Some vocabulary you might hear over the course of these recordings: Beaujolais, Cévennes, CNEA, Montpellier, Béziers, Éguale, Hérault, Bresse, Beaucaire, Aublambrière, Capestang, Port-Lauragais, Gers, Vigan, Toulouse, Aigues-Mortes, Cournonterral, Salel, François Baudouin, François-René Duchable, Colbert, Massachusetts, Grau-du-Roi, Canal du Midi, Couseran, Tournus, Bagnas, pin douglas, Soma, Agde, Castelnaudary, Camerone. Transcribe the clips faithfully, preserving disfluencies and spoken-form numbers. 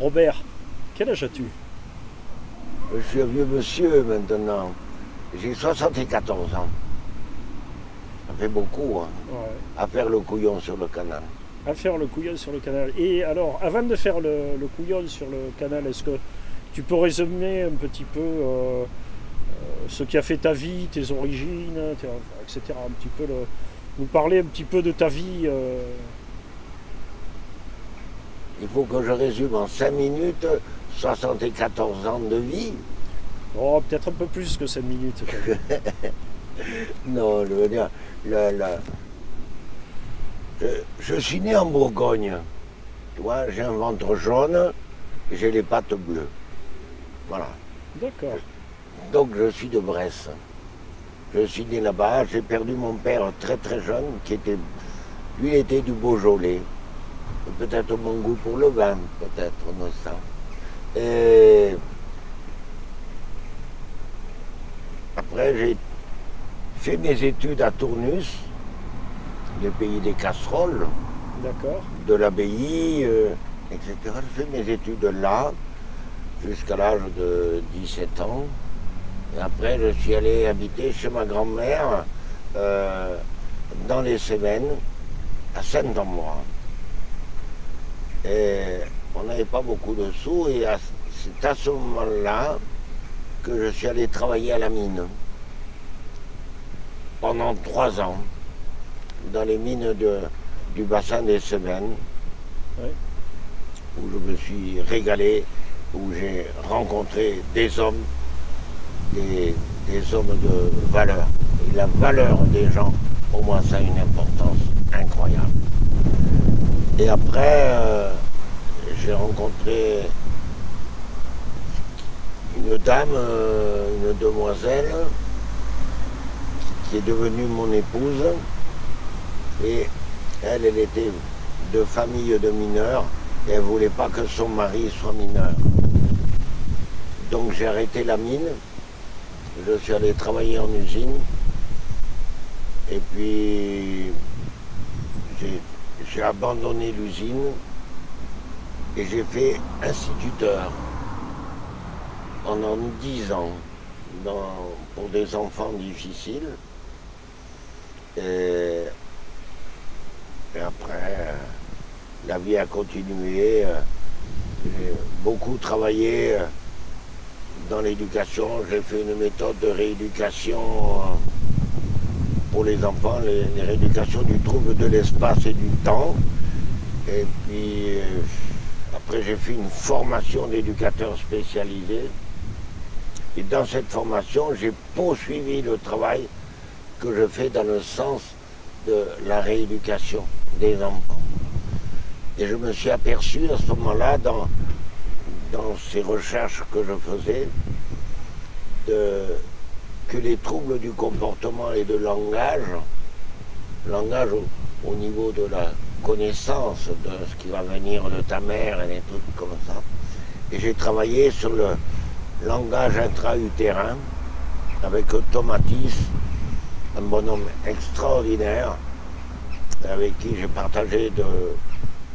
Robert, quel âge as-tu? Je suis un vieux monsieur maintenant. J'ai soixante-quatorze ans. Ça fait beaucoup, hein, ouais. À faire le couillon sur le canal. À faire le couillon sur le canal. Et alors, avant de faire le, le couillon sur le canal, est-ce que tu peux résumer un petit peu euh, ce qui a fait ta vie, tes origines, et cetera. Un petit peu le, nous parler un petit peu de ta vie. Euh... Il faut que je résume en cinq minutes soixante-quatorze ans de vie. Oh, peut-être un peu plus que cinq minutes. Non, je veux dire, la, la... Je, je suis né en Bourgogne. Tu vois, j'ai un ventre jaune, j'ai les pattes bleues. Voilà. D'accord. Donc je suis de Bresse. Je suis né là-bas, j'ai perdu mon père très très jeune, qui était... Lui, il était du Beaujolais. Peut-être mon goût pour le vin, peut-être, on ne sait. Et... Après, j'ai fait mes études à Tournus, le pays des casseroles, de l'abbaye, euh, et cetera. J'ai fait mes études là, jusqu'à l'âge de dix-sept ans. Et après, je suis allé habiter chez ma grand-mère, euh, dans les Cévennes, à Saint-Ambois. Et on n'avait pas beaucoup de sous, et c'est à ce moment-là que je suis allé travailler à la mine pendant trois ans dans les mines de, du bassin des Cévennes, oui. Où je me suis régalé, où j'ai rencontré des hommes, des, des hommes de valeur. Et la valeur des gens, pour moi, ça a une importance incroyable. Et après, euh, j'ai rencontré une dame, une demoiselle, qui est devenue mon épouse. Et elle, elle était de famille de mineurs, et elle ne voulait pas que son mari soit mineur. Donc j'ai arrêté la mine, je suis allé travailler en usine, et puis j'ai... J'ai abandonné l'usine et j'ai fait instituteur pendant dix ans dans, pour des enfants difficiles. Et, et après, la vie a continué. J'ai beaucoup travaillé dans l'éducation. J'ai fait une méthode de rééducation pour les enfants, les, les rééducations du trouble de l'espace et du temps. Et puis, euh, après j'ai fait une formation d'éducateur spécialisé. Et dans cette formation, j'ai poursuivi le travail que je fais dans le sens de la rééducation des enfants. Et je me suis aperçu à ce moment-là, dans, dans ces recherches que je faisais, de... que les troubles du comportement et de langage, langage au, au niveau de la connaissance de ce qui va venir de ta mère et des trucs comme ça. Et j'ai travaillé sur le langage intra-utérin avec Tomatis, un bonhomme extraordinaire, avec qui j'ai partagé de,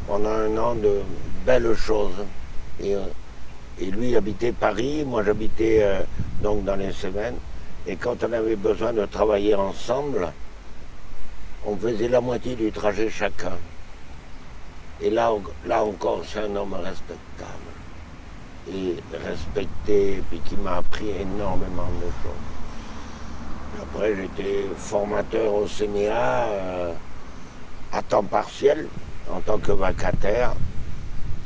pendant un an de belles choses. Et, et lui habitait Paris, moi j'habitais euh, donc dans les Cévennes. Et quand on avait besoin de travailler ensemble, on faisait la moitié du trajet chacun. Et là, là encore, c'est un homme respectable et respecté, et puis qui m'a appris énormément de choses. Après, j'étais formateur au C N E A euh, à temps partiel, en tant que vacataire.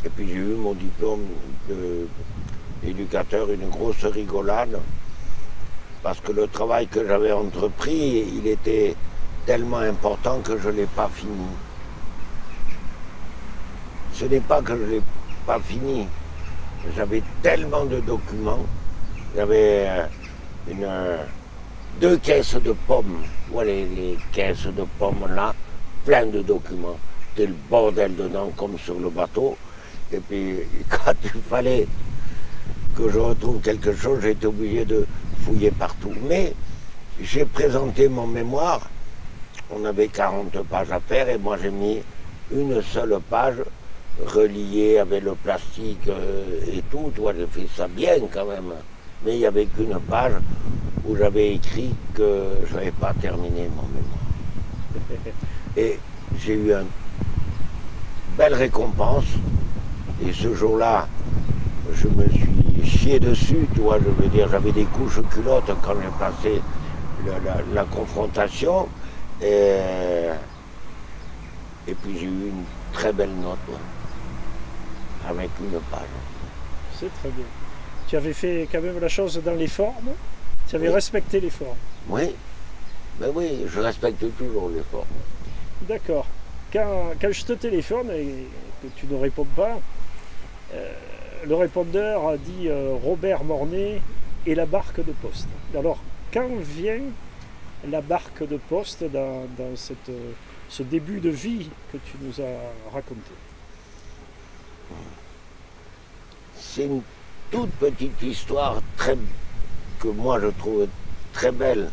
Et puis j'ai eu mon diplôme d'éducateur, une grosse rigolade, parce que le travail que j'avais entrepris, il était tellement important que je ne l'ai pas fini. Ce n'est pas que je ne l'ai pas fini. J'avais tellement de documents. J'avais une, deux caisses de pommes. Voilà les caisses de pommes là, plein de documents. C'était le bordel dedans comme sur le bateau. Et puis quand il fallait que je retrouve quelque chose, j'étais obligé de fouillé partout. Mais j'ai présenté mon mémoire, on avait quarante pages à faire, et moi j'ai mis une seule page relié avec le plastique et tout, tu vois, j'ai fait ça bien quand même. Mais il n'y avait qu'une page où j'avais écrit que je n'avais pas terminé mon mémoire. Et j'ai eu une belle récompense. Et ce jour-là, je me suis chié dessus, tu vois, je veux dire, j'avais des couches culottes quand j'ai passé la, la, la confrontation. Et, et puis j'ai eu une très belle note, ouais, avec une page. C'est très bien. Tu avais fait quand même la chose dans les formes, tu avais oui. respecté les formes. Oui, ben oui, je respecte toujours les formes. D'accord. Quand, quand je te téléphone et que tu ne réponds pas, euh, le répondeur a dit euh, Robert Mornet et la barque de poste. Alors, quand vient la barque de poste dans, dans cette, ce début de vie que tu nous as raconté? C'est une toute petite histoire très, que moi je trouve très belle.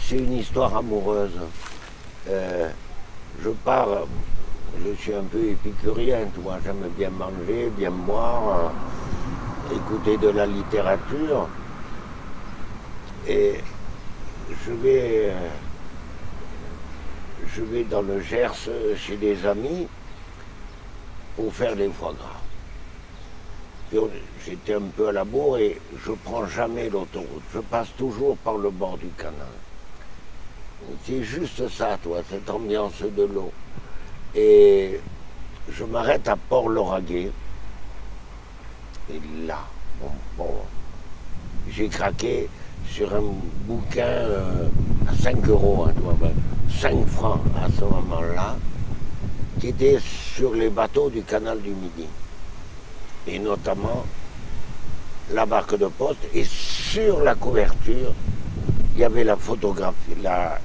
C'est une histoire amoureuse. Euh, je pars, je suis un peu épicurien, tu vois, j'aime bien manger, bien boire, euh, écouter de la littérature. Et je vais, euh, je vais dans le Gers chez des amis pour faire des foie gras. J'étais un peu à la bourre et je prends jamais l'autoroute. Je passe toujours par le bord du canal. C'est juste ça, toi, cette ambiance de l'eau. Et je m'arrête à Port-Lauragais. Et là, bon, bon j'ai craqué sur un bouquin euh, à cinq euros, hein, tu vois, ben, cinq francs à ce moment-là, qui était sur les bateaux du Canal du Midi. Et notamment la barque de poste, et sur la couverture il y avait la photographie, la,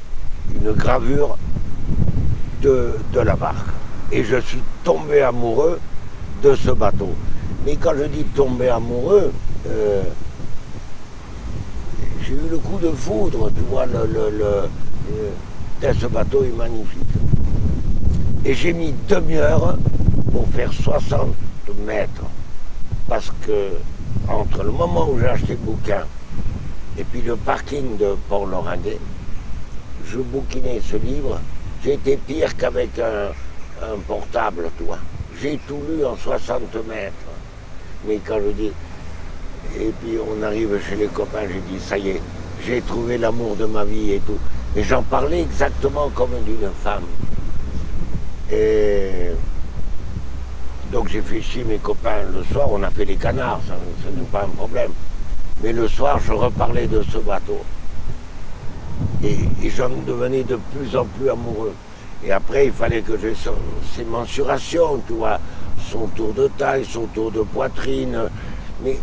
une gravure de, de la barque, et je suis tombé amoureux de ce bateau. Mais quand je dis tombé amoureux, euh, j'ai eu le coup de foudre, tu vois, le, le, le, le, ce bateau est magnifique, et j'ai mis demi-heure pour faire soixante mètres. Parce que entre le moment où j'ai acheté le bouquin et puis le parking de Port-Lauragais, je bouquinais ce livre. J'étais pire qu'avec un, un portable, toi. J'ai tout lu en soixante mètres. Mais quand je dis... Et puis on arrive chez les copains, j'ai dit, ça y est, j'ai trouvé l'amour de ma vie et tout. Et j'en parlais exactement comme d'une femme. Et... donc j'ai fait chier mes copains le soir, on a fait les canards, ça, ça n'est pas un problème. Mais le soir, je reparlais de ce bateau. Et, et j'en devenais de plus en plus amoureux. Et après, il fallait que j'ai ses mensurations, tu vois, son tour de taille, son tour de poitrine. Mais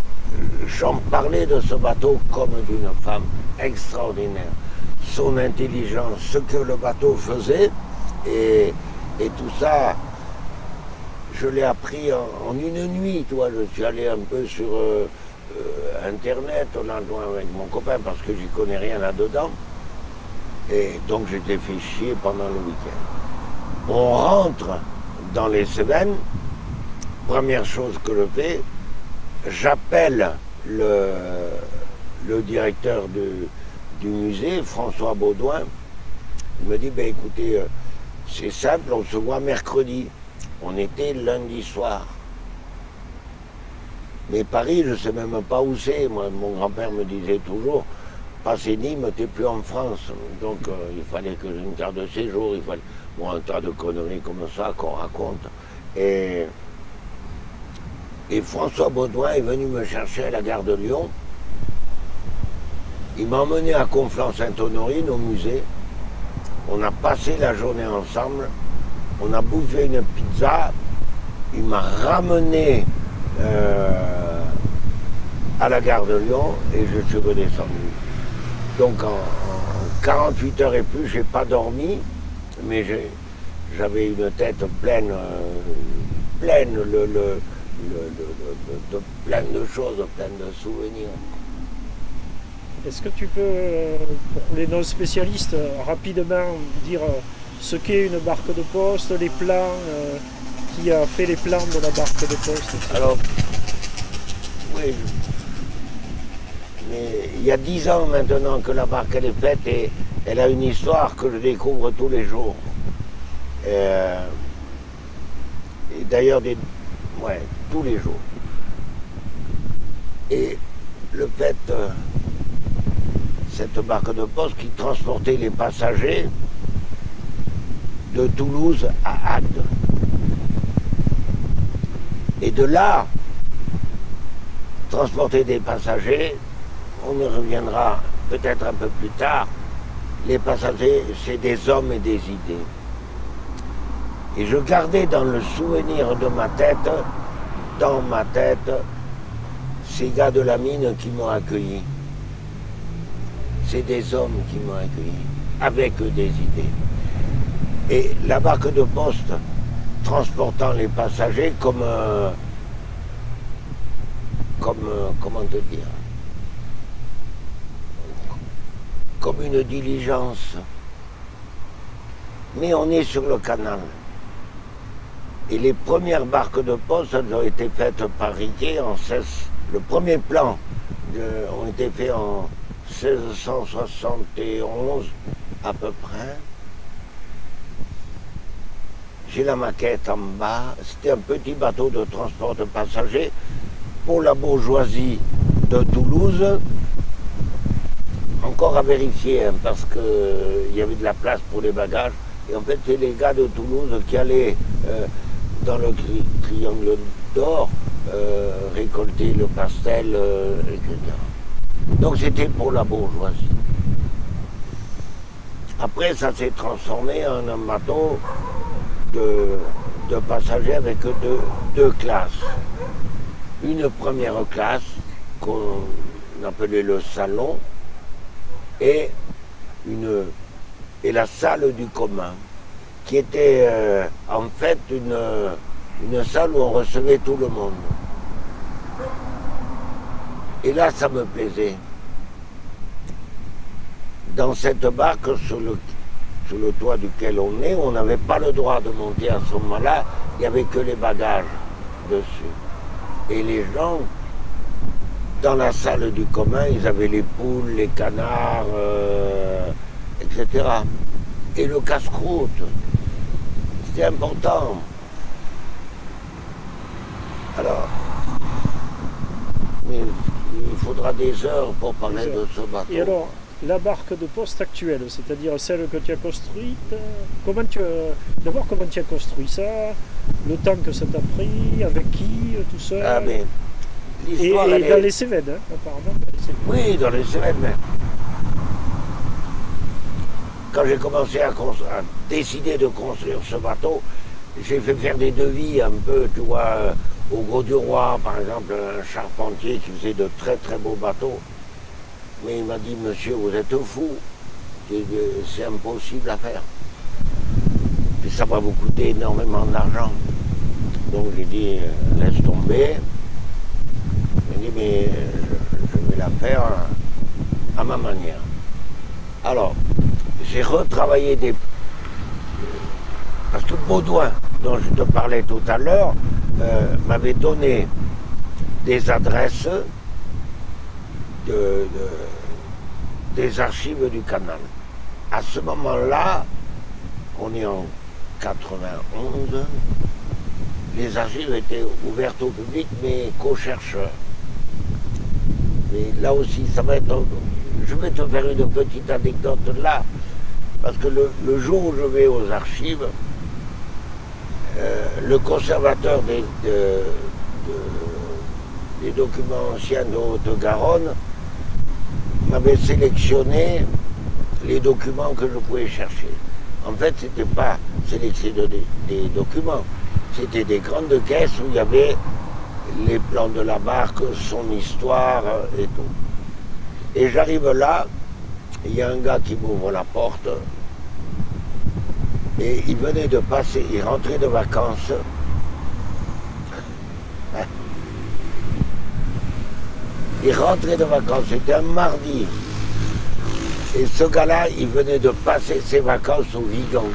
j'en parlais de ce bateau comme d'une femme extraordinaire. Son intelligence, ce que le bateau faisait, et, et tout ça... Je l'ai appris en, en une nuit, toi. Je suis allé un peu sur euh, euh, Internet, on a joint avec mon copain parce que j'y connais rien là-dedans. Et donc j'étais fait chier pendant le week-end. On rentre dans les Cévennes, première chose que je fais, j'appelle le, le directeur du, du musée, François Baudouin. Il me dit, ben écoutez, euh, c'est simple, on se voit mercredi. On était lundi soir. Mais Paris, je ne sais même pas où c'est. Moi, mon grand-père me disait toujours, passez Nîmes, t'es plus en France. Donc euh, il fallait que j'ai une carte de séjour, il fallait. Bon, un tas de conneries comme ça qu'on raconte. Et... Et François Baudouin est venu me chercher à la gare de Lyon. Il m'a emmené à Conflans-Sainte-Honorine, au musée. On a passé la journée ensemble. On a bouffé une pizza, il m'a ramené euh, à la gare de Lyon et je suis redescendu. Donc en, en quarante-huit heures et plus, j'ai pas dormi, mais j'avais une tête pleine, euh, pleine, le, le, le, le, le, de, pleine de choses, pleine de souvenirs. Est-ce que tu peux, pour les non-spécialistes, rapidement dire... ce qu'est une barque de poste, les plans, euh, qui a fait les plans de la barque de poste. Alors, oui, mais il y a dix ans maintenant que la barque elle est faite et elle a une histoire que je découvre tous les jours. Euh, et d'ailleurs, des, ouais, tous les jours. Et le fait, euh, cette barque de poste qui transportait les passagers de Toulouse à Agde. Et de là, transporter des passagers, on y reviendra peut-être un peu plus tard, les passagers, c'est des hommes et des idées. Et je gardais dans le souvenir de ma tête, dans ma tête, ces gars de la mine qui m'ont accueilli. C'est des hommes qui m'ont accueilli, avec des idées. Et la barque de poste, transportant les passagers comme... Euh, comme... Euh, comment te dire ? Comme une diligence. Mais on est sur le canal. Et les premières barques de poste, elles ont été faites par Riquet en seize... Le premier plan de, ont été faits en seize cent soixante et onze, à peu près. J'ai la maquette en bas, c'était un petit bateau de transport de passagers pour la bourgeoisie de Toulouse. Encore à vérifier, hein, parce qu'il euh, y avait de la place pour les bagages. Et en fait, c'est les gars de Toulouse qui allaient euh, dans le tri triangle d'or euh, récolter le pastel, euh, et cetera. Donc c'était pour la bourgeoisie. Après, ça s'est transformé en un bateau De, de passagers avec deux, deux classes. Une première classe, qu'on appelait le salon, et, une, et la salle du commun, qui était euh, en fait une, une salle où on recevait tout le monde. Et là, ça me plaisait. Dans cette barque, sur le sous le toit duquel on est, on n'avait pas le droit de monter à ce moment-là, il n'y avait que les bagages dessus. Et les gens, dans la salle du commun, ils avaient les poules, les canards, euh, et cetera. Et le casse-croûte, c'était important. Alors, mais il faudra des heures pour parler de ce bateau. Et alors, la barque de poste actuelle, c'est-à-dire celle que tu as construite, comment tu as... d'abord comment tu as construit ça, le temps que ça t'a pris, avec qui, tout ça. Ah mais l'histoire. Et, et est... dans les Cévennes, hein, apparemment. Dans les Cévennes. Oui, dans les Cévennes. Mais... Quand j'ai commencé à, constru... à décider de construire ce bateau, j'ai fait faire des devis un peu, tu vois, au Grau-du-Roi, par exemple, un charpentier qui faisait de très très beaux bateaux. Mais il m'a dit, monsieur, vous êtes fou, c'est impossible à faire. Puis ça va vous coûter énormément d'argent. Donc j'ai dit, laisse tomber. Il m'a dit, mais je, je vais la faire à, à ma manière. Alors, j'ai retravaillé des... Parce que Baudouin, dont je te parlais tout à l'heure, euh, m'avait donné des adresses De, de, des archives du canal. À ce moment-là, on est en quatre-vingt-onze, les archives étaient ouvertes au public, mais qu'aux chercheurs. Mais là aussi, ça va être... Je vais te faire une petite anecdote là, parce que le, le jour où je vais aux archives, euh, le conservateur des, de, de, des documents anciens de Haute-Garonne m'avait sélectionné les documents que je pouvais chercher. En fait, ce n'était pas sélectionner des, des documents, c'était des grandes caisses où il y avait les plans de la barque, son histoire et tout. Et j'arrive là, il y a un gars qui m'ouvre la porte, et il venait de passer, il rentrait de vacances. Il rentrait de vacances, c'était un mardi. Et ce gars-là, il venait de passer ses vacances au Vigan.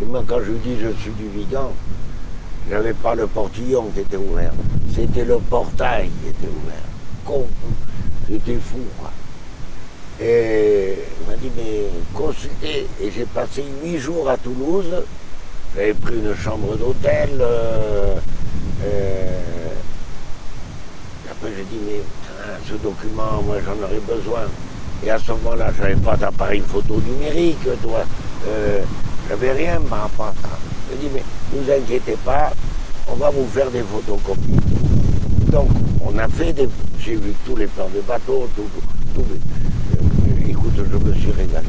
Et moi, quand je dis je suis du Vigan, je n'avais pas le portillon qui était ouvert, c'était le portail qui était ouvert. Con, c'était fou, quoi. Et il m'a dit, mais consultez. Et j'ai passé huit jours à Toulouse. J'avais pris une chambre d'hôtel. Euh, euh, après, j'ai dit, mais putain, ce document, moi, j'en aurais besoin. Et à ce moment-là, je n'avais pas d'appareil photo numérique, toi. Euh, je n'avais rien par rapport à ça. Je dis, mais ne vous inquiétez pas, on va vous faire des photocopies. Donc, on a fait des... J'ai vu tous les plans de bateau, tout... tout euh, écoute, je me suis régalé.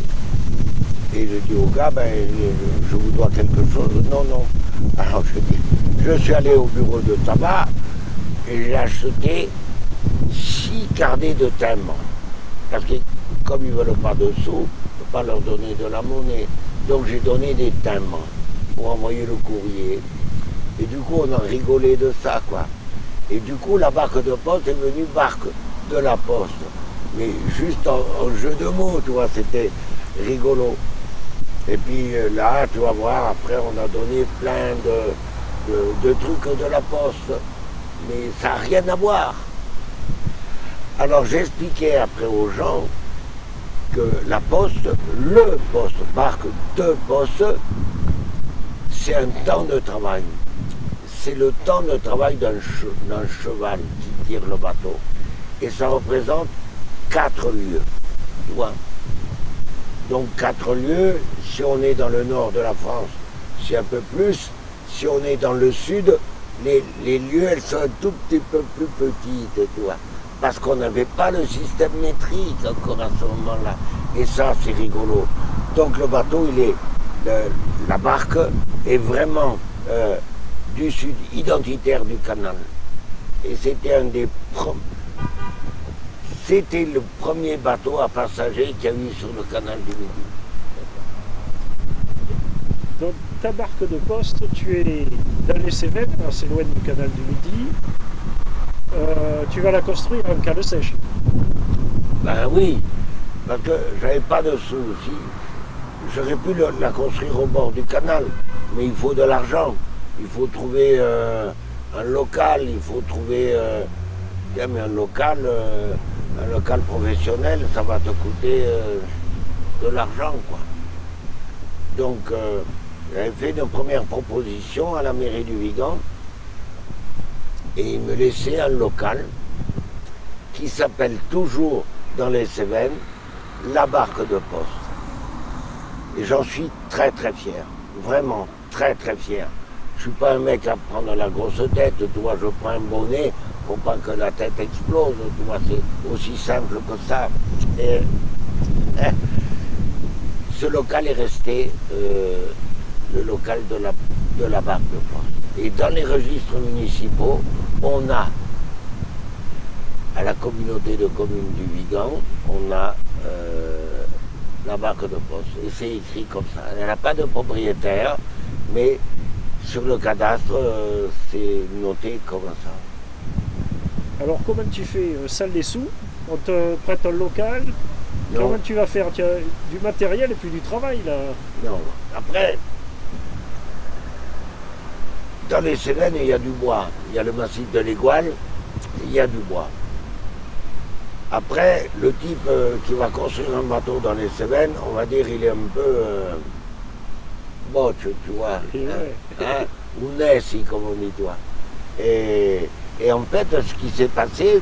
Et je dis au gars, ben, je vous dois quelque chose. Non, non. Alors, je dis, je suis allé au bureau de tabac et j'ai acheté six carnets de timbres. Parce que, comme ils ne veulent pas de sous, je ne peux pas leur donner de la monnaie. Donc, j'ai donné des timbres pour envoyer le courrier. Et du coup, on en rigolait de ça, quoi. Et du coup, la barque de poste est venue barque de la poste. Mais juste en, en jeu de mots, tu vois, c'était rigolo. Et puis là, tu vas voir, après, on a donné plein de, de, de trucs de la poste. Mais ça n'a rien à voir. Alors j'expliquais après aux gens que la poste, le poste, barque de poste, c'est un temps de travail. C'est le temps de travail d'un che, d'un cheval qui tire le bateau. Et ça représente quatre lieues. Tu vois. Donc quatre lieues, si on est dans le nord de la France, c'est un peu plus. Si on est dans le sud, les, les lieues, elles sont un tout petit peu plus petites, tu vois. Parce qu'on n'avait pas le système métrique encore à ce moment-là. Et ça, c'est rigolo. Donc le bateau, il est... Le, la barque est vraiment... Euh, du sud, identitaire du canal. Et c'était un des pro... C'était le premier bateau à passagers qu'il y a eu sur le canal du Midi. Donc ta barque de poste, tu es dans les Cévennes, assez loin du canal du Midi. Euh, tu vas la construire en cale sèche. Ben oui, parce que j'avais pas de souci. J'aurais pu le, la construire au bord du canal, mais il faut de l'argent. Il faut trouver euh, un local, il faut trouver euh, mais un, local, euh, un local professionnel, ça va te coûter euh, de l'argent, quoi. Donc, euh, j'avais fait une première proposition à la mairie du Vigan et ils me laissaient un local qui s'appelle toujours dans les Cévennes, la Barque de Poste. Et j'en suis très très fier, vraiment très très fier. Je ne suis pas un mec à prendre la grosse tête, tu vois, je prends un bonnet, faut pas que la tête explose, tu vois, c'est aussi simple que ça. Et, hein, ce local est resté euh, le local de la, de la barque de poste. Et dans les registres municipaux, on a, à la communauté de communes du Vigan, on a euh, la barque de poste. Et c'est écrit comme ça. Elle n'a pas de propriétaire, mais... Sur le cadastre, euh, c'est noté comme ça. Alors comment tu fais, euh, salle des sous? On te prête un local? Non. Comment tu vas faire? Tu as du matériel et puis du travail là? Non. Après, dans les Cévennes, il y a du bois. Il y a le massif de l'Éguale, il y a du bois. Après, le type euh, qui va construire un bateau dans les Cévennes, on va dire, il est un peu... Euh, Bon, tu, tu vois, hein, hein, ou naisse, comme on dit, toi. Et, et en fait, ce qui s'est passé,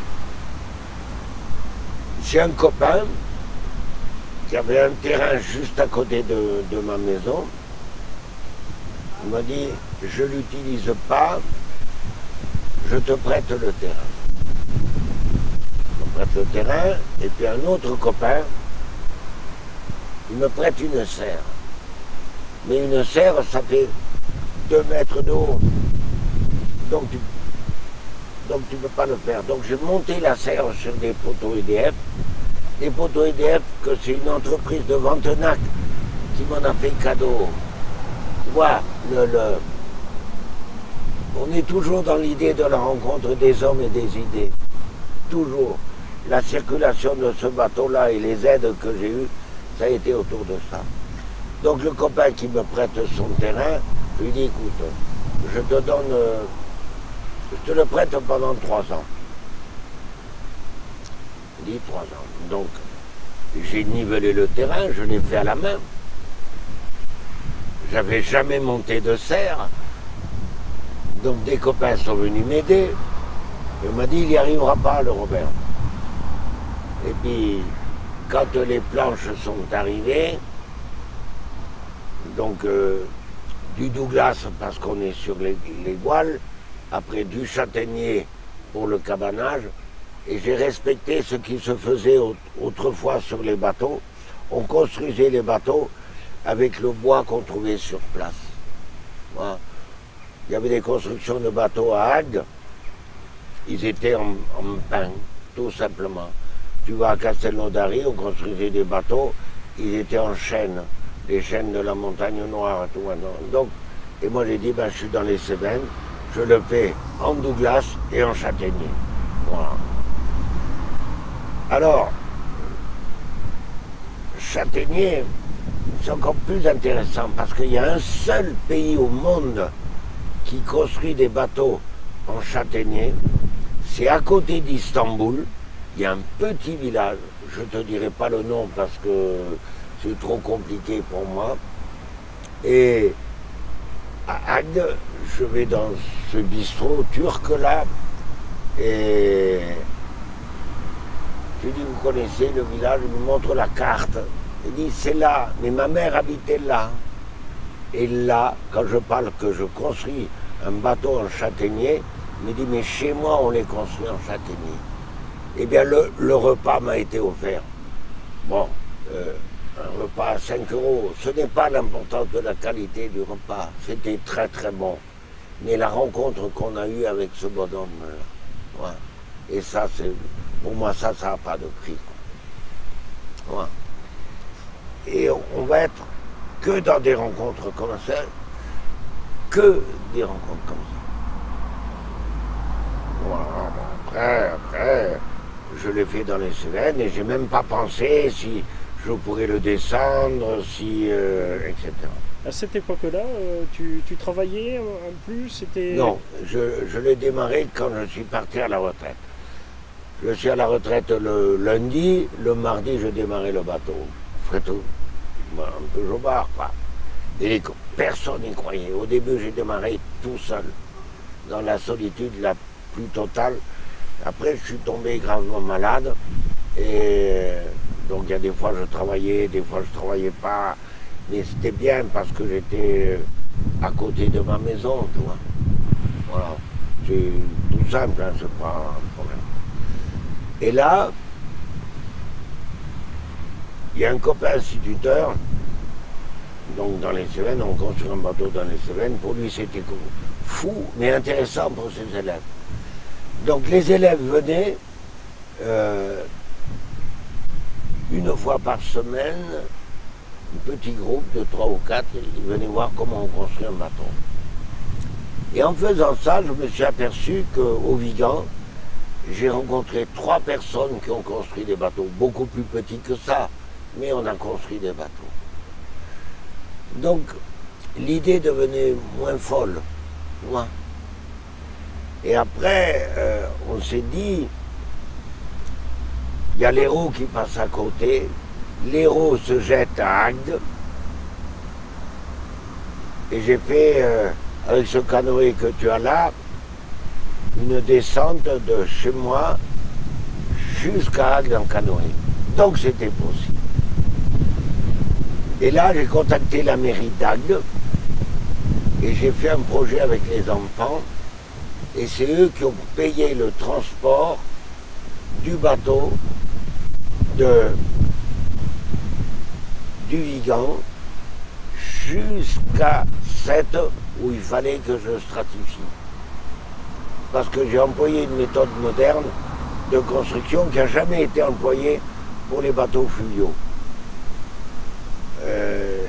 j'ai un copain qui avait un terrain juste à côté de, de ma maison. Il m'a dit, je ne l'utilise pas, je te prête le terrain. Je prête le terrain, et puis un autre copain, il me prête une serre. Mais une serre, ça fait deux mètres de haut. Donc tu donc tu peux pas le faire. Donc j'ai monté la serre sur des poteaux E D F. Des poteaux E D F que c'est une entreprise de Ventenac qui m'en a fait cadeau. Tu vois, le, le... on est toujours dans l'idée de la rencontre des hommes et des idées. Toujours. La circulation de ce bateau-là et les aides que j'ai eues, ça a été autour de ça. Donc le copain qui me prête son terrain, je lui dis, écoute, je te donne, euh, je te le prête pendant trois ans. Il dit trois ans. Donc j'ai nivelé le terrain, je l'ai fait à la main. J'avais jamais monté de serre. Donc des copains sont venus m'aider. Et on m'a dit, il n'y arrivera pas le Robert. Et puis, quand les planches sont arrivées, donc euh, du Douglas, parce qu'on est sur l'Éguale, après du Châtaignier pour le cabanage, et j'ai respecté ce qui se faisait autrefois sur les bateaux. On construisait les bateaux avec le bois qu'on trouvait sur place. Voilà. Il y avait des constructions de bateaux à Agde, ils étaient en, en pain, tout simplement. Tu vas à Castelnaudary, on construisait des bateaux, ils étaient en chêne, les chênes de la Montagne Noire, tout maintenant. Donc, et moi j'ai dit, ben, je suis dans les Cévennes, je le fais en Douglas et en Châtaignier. Voilà. Alors, Châtaignier, c'est encore plus intéressant parce qu'il y a un seul pays au monde qui construit des bateaux en châtaignier, c'est à côté d'Istanbul, il y a un petit village, je ne te dirai pas le nom parce que c'est trop compliqué pour moi, et à Agde, je vais dans ce bistrot turc là, et je lui dis, vous connaissez le village, il me montre la carte, il dit, c'est là, mais ma mère habitait là. Et là, quand je parle que je construis un bateau en châtaignier, il me dit, mais chez moi, on les construit en châtaignier. Eh bien, le, le repas m'a été offert. Bon, euh, un repas à cinq euros, ce n'est pas l'importance de la qualité du repas. C'était très, très bon. Mais la rencontre qu'on a eue avec ce bonhomme-là, ouais. Et ça, c'est pour moi, ça, ça n'a pas de prix. Quoi. Ouais. Et on, on va être... que dans des rencontres comme ça, que des rencontres comme ça. Voilà, après, après, je l'ai fait dans les Cévennes et j'ai même pas pensé si je pourrais le descendre, si, euh, et cetera. À cette époque-là, tu, tu travaillais en plus, c'était... Non, je, je l'ai démarré quand je suis parti à la retraite. Je suis à la retraite le lundi, le mardi je démarrais le bateau, après tout. Un peu jobard, quoi. Et personne n'y croyait. Au début, j'ai démarré tout seul, dans la solitude la plus totale. Après, je suis tombé gravement malade. Et donc, il y a des fois, je travaillais, des fois, je travaillais pas. Mais c'était bien parce que j'étais à côté de ma maison, tu vois. Voilà. C'est tout simple, hein, c'est pas un problème. Et là, il y a un copain instituteur, donc dans les Cévennes, on construit un bateau dans les Cévennes, pour lui c'était fou, mais intéressant pour ses élèves. Donc les élèves venaient euh, une fois par semaine, un petit groupe de trois ou quatre, ils venaient voir comment on construit un bateau. Et en faisant ça, je me suis aperçu qu'au Vigan, j'ai rencontré trois personnes qui ont construit des bateaux, beaucoup plus petits que ça. Mais on a construit des bateaux. Donc, l'idée devenait moins folle. Ouais. Et après, euh, on s'est dit, il y a l'Hérault qui passe à côté, l'Hérault se jette à Agde, et j'ai fait, euh, avec ce canoë que tu as là, une descente de chez moi jusqu'à Agde en canoë. Donc, c'était possible. Et là, j'ai contacté la mairie d'Agde et j'ai fait un projet avec les enfants. Et c'est eux qui ont payé le transport du bateau de, du Vigan jusqu'à Sète où il fallait que je stratifie. Parce que j'ai employé une méthode moderne de construction qui n'a jamais été employée pour les bateaux fluviaux. Euh,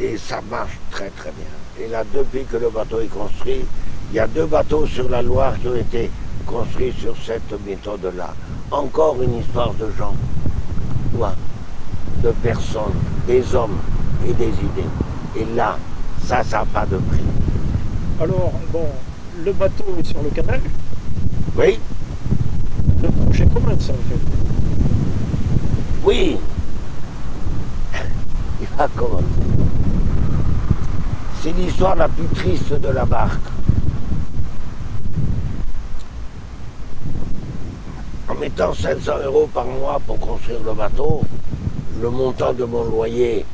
et ça marche très très bien. Et là, depuis que le bateau est construit, il y a deux bateaux sur la Loire qui ont été construits sur cette méthode-là. Encore une histoire de gens, ouais, de personnes, des hommes et des idées. Et là, ça, ça n'a pas de prix. Alors, bon, le bateau est sur le canal. Oui. Le projet commence, en fait. Oui. Il va commencer. C'est l'histoire la plus triste de la barque. En mettant cinq cents euros par mois pour construire le bateau, le montant de mon loyer,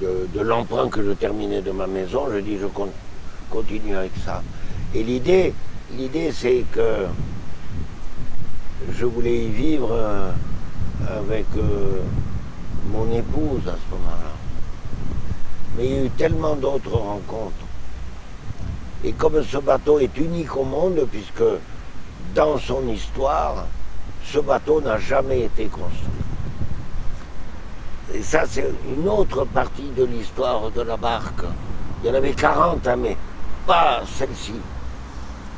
de, de l'emprunt que je terminais de ma maison, je dis je con, continue avec ça. Et l'idée, l'idée c'est que je voulais y vivre euh, avec euh, mon épouse à ce moment-là. Mais il y a eu tellement d'autres rencontres. Et comme ce bateau est unique au monde, puisque dans son histoire, ce bateau n'a jamais été construit. Et ça, c'est une autre partie de l'histoire de la barque. Il y en avait quarante, hein, mais pas celle-ci.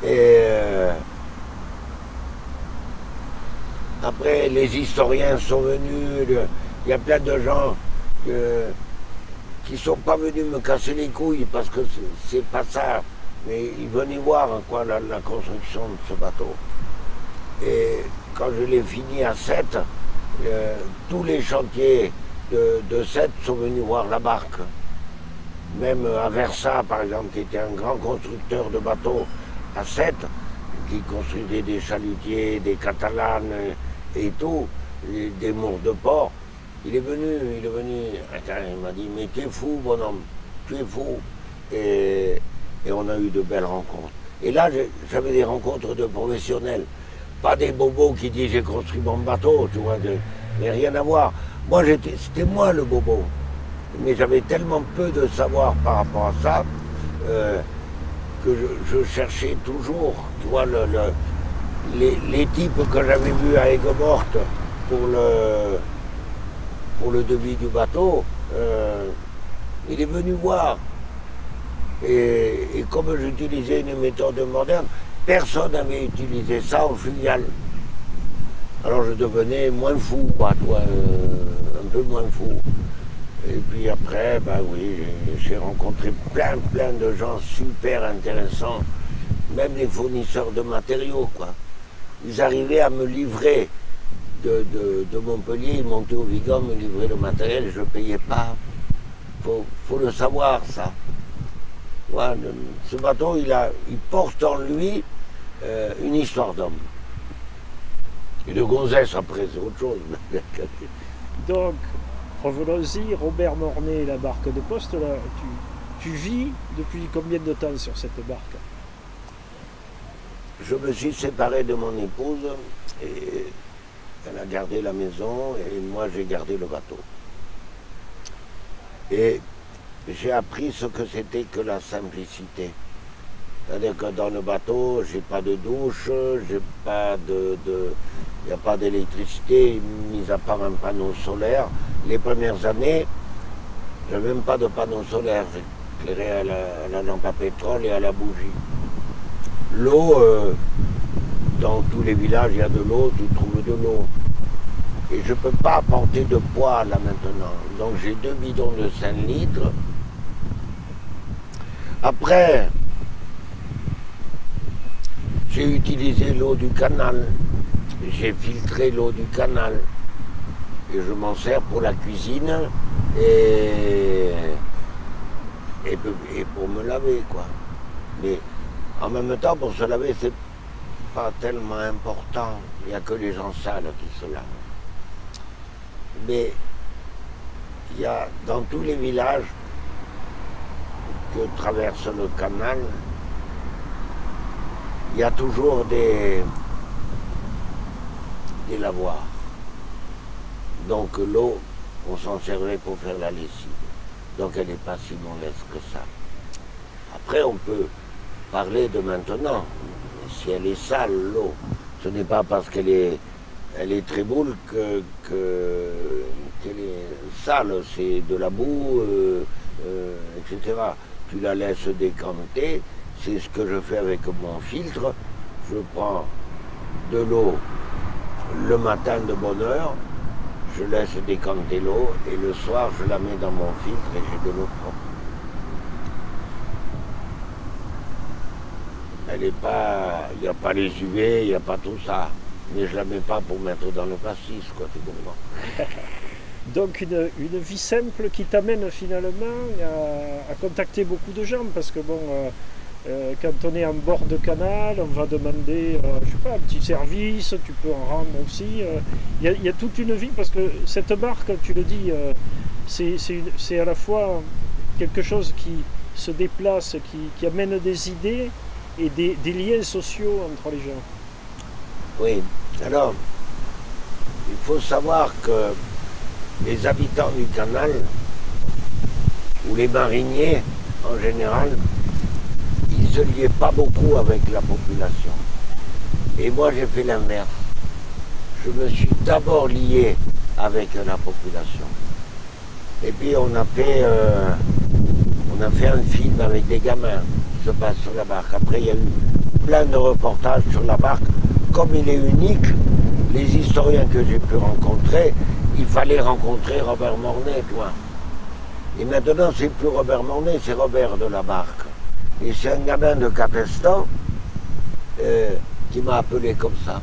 Et euh, après, les historiens sont venus, le, il y a plein de gens que, qui ne sont pas venus me casser les couilles parce que c'est pas ça. Mais ils venaient voir quoi, la, la construction de ce bateau. Et quand je l'ai fini à Sète, euh, tous les chantiers de, de Sète sont venus voir la barque. Même à Versa, par exemple, qui était un grand constructeur de bateaux à Sète, qui construisait des chalutiers, des catalanes et tout, et des mours de port. Il est venu, il est venu, attends, il m'a dit, mais t'es fou, bonhomme, tu es fou. Et, et on a eu de belles rencontres. Et là, j'avais des rencontres de professionnels. Pas des bobos qui disent j'ai construit mon bateau, tu vois, de, mais rien à voir. Moi, c'était moi le bobo. Mais j'avais tellement peu de savoir par rapport à ça euh, que je, je cherchais toujours, tu vois, le, le, les, les types que j'avais vus à Aigues-Mortes pour le, pour le devis du bateau. Euh, il est venu voir. Et, et comme j'utilisais une méthode moderne, personne n'avait utilisé ça en fluvial. Alors je devenais moins fou, quoi, toi, euh, un peu moins fou. Et puis après, bah oui, j'ai rencontré plein, plein de gens super intéressants, même les fournisseurs de matériaux, quoi. Ils arrivaient à me livrer de, de, de Montpellier, ils montaient au Vigan, me livraient le matériel, je ne payais pas. Faut, faut le savoir, ça. Voilà, ce bateau, il, a, il porte en lui euh, une histoire d'homme. Et de gonzesse, après, c'est autre chose. Donc, revenons-y, Robert Mornet et la barque de poste, là, tu, tu vis depuis combien de temps sur cette barque? Je me suis séparé de mon épouse, et elle a gardé la maison, et moi j'ai gardé le bateau. Et j'ai appris ce que c'était que la simplicité. C'est-à-dire que dans le bateau, j'ai pas de douche, j'ai pas de, de, y a pas d'électricité, mis à part un panneau solaire. Les premières années, je n'avais même pas de panneau solaire. J'éclairais à la, à la lampe à pétrole et à la bougie. L'eau, euh, dans tous les villages, il y a de l'eau, tu trouves de l'eau. Et je ne peux pas apporter de poids là maintenant. Donc j'ai deux bidons de cinq litres. Après, j'ai utilisé l'eau du canal, j'ai filtré l'eau du canal et je m'en sers pour la cuisine et, et, et pour me laver, quoi. Mais en même temps, pour se laver, c'est pas tellement important, il n'y a que les gens sales qui se lavent. Mais il y a dans tous les villages que traverse le canal, il y a toujours des, des lavoirs. Donc l'eau, on s'en servait pour faire la lessive. Donc elle n'est pas si mauvaise que ça. Après, on peut parler de maintenant. Si elle est sale, l'eau, ce n'est pas parce qu'elle est... Elle est très boule que, que, qu'elle est sale, c'est de la boue, euh, euh, et cetera. Tu la laisses décanter, c'est ce que je fais avec mon filtre. Je prends de l'eau le matin de bonne heure, je laisse décanter l'eau et le soir je la mets dans mon filtre et j'ai de l'eau propre. Elle n'est pas, il n'y a pas les U V, il n'y a pas tout ça, mais je la mets pas pour mettre dans le pastis, quoi, tu comprends. Donc une, une vie simple qui t'amène finalement à, à contacter beaucoup de gens, parce que bon, euh, euh, quand on est en bord de canal, on va demander, euh, je sais pas, un petit service, tu peux en rendre aussi. Il euh, y, y a toute une vie, parce que cette barque, tu le dis, euh, c'est à la fois quelque chose qui se déplace, qui, qui amène des idées et des, des liens sociaux entre les gens. Oui, alors, il faut savoir que les habitants du canal, ou les mariniers en général, ils ne se liaient pas beaucoup avec la population. Et moi j'ai fait l'inverse. Je me suis d'abord lié avec la population. Et puis on a fait, euh, on a fait un film avec des gamins qui se passent sur la barque. Après il y a eu plein de reportages sur la barque. Comme il est unique, les historiens que j'ai pu rencontrer, il fallait rencontrer Robert Mornet, toi. Et maintenant, c'est plus Robert Mornet, c'est Robert de la Barque. Et c'est un gamin de Capestang euh, qui m'a appelé comme ça,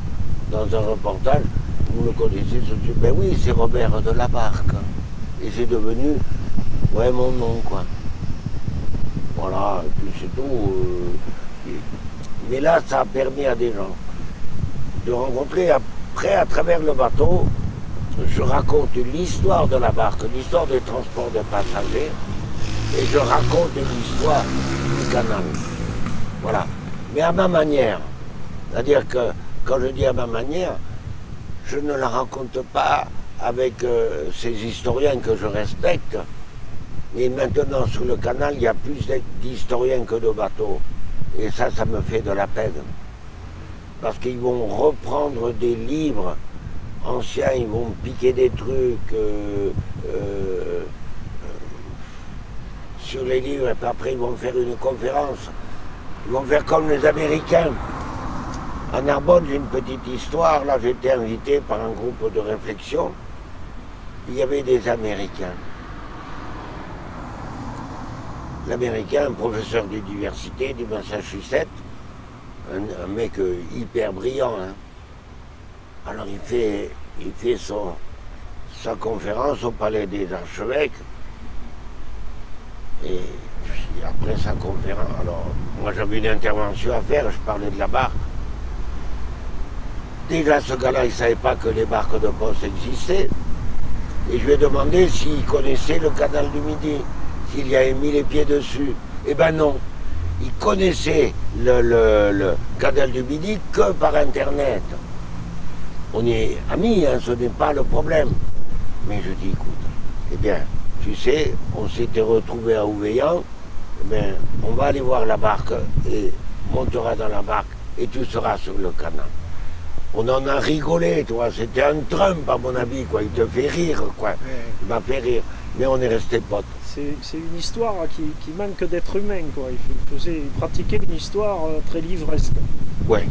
dans un reportage. Vous le connaissez, je me suis dit, ben oui, c'est Robert de la Barque. Et c'est devenu, ouais, mon nom, quoi. Voilà, et puis c'est tout. Euh, mais là, ça a permis à des gens de rencontrer, après, à travers le bateau, je raconte l'histoire de la barque, l'histoire des transports de passagers, et je raconte l'histoire du canal. Voilà. Mais à ma manière. C'est-à-dire que, quand je dis à ma manière, je ne la raconte pas avec euh, ces historiens que je respecte. Et maintenant, sur le canal, il y a plus d'historiens que de bateaux. Et ça, ça me fait de la peine. Parce qu'ils vont reprendre des livres anciens, ils vont piquer des trucs euh, euh, euh, sur les livres, et puis après ils vont faire une conférence. Ils vont faire comme les Américains. En Narbonne, j'ai une petite histoire, là j'ai été invité par un groupe de réflexion. Il y avait des Américains. L'Américain, un professeur d'université du Massachusetts, un, un mec hyper brillant, hein. Alors il fait, il fait son, sa conférence au palais des archevêques, et puis après sa conférence, alors moi j'avais une intervention à faire, je parlais de la barque. Déjà ce gars-là, il ne savait pas que les barques de poste existaient, et je lui ai demandé s'il connaissait le canal du Midi, s'il y avait mis les pieds dessus. Eh ben non, il connaissait le, le, le canal du Midi que par internet. On est amis, hein, ce n'est pas le problème. Mais je dis, écoute, eh bien, tu sais, on s'était retrouvés à Ouveillan, eh bien, on va aller voir la barque, et montera dans la barque, et tu seras sur le canal. On en a rigolé, tu vois, c'était un Trump, à mon avis, quoi. Il te fait rire, quoi. Ouais. Il m'a fait rire, mais on est restés potes. C'est une histoire qui, qui manque d'être humain, quoi. Il faisait pratiquer une histoire très livresque. Ouais.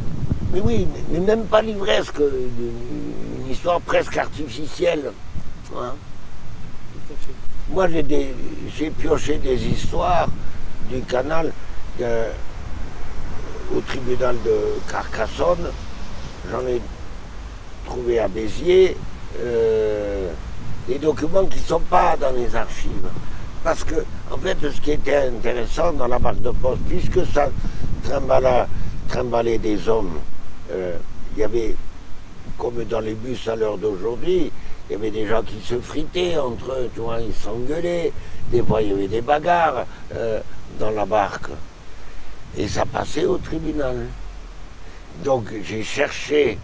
Mais oui, mais même pas livresque, une histoire presque artificielle. Hein. Tout à fait. Moi, j'ai pioché des histoires du canal de, au tribunal de Carcassonne. J'en ai trouvé à Béziers euh, des documents qui ne sont pas dans les archives. Parce que, en fait, ce qui était intéressant dans la barque de poste, puisque ça trimballait des hommes, il euh, y avait, comme dans les bus à l'heure d'aujourd'hui, il y avait des gens qui se fritaient entre eux, tu vois, ils s'engueulaient, des fois il y avait des bagarres euh, dans la barque. Et ça passait au tribunal. Donc j'ai cherché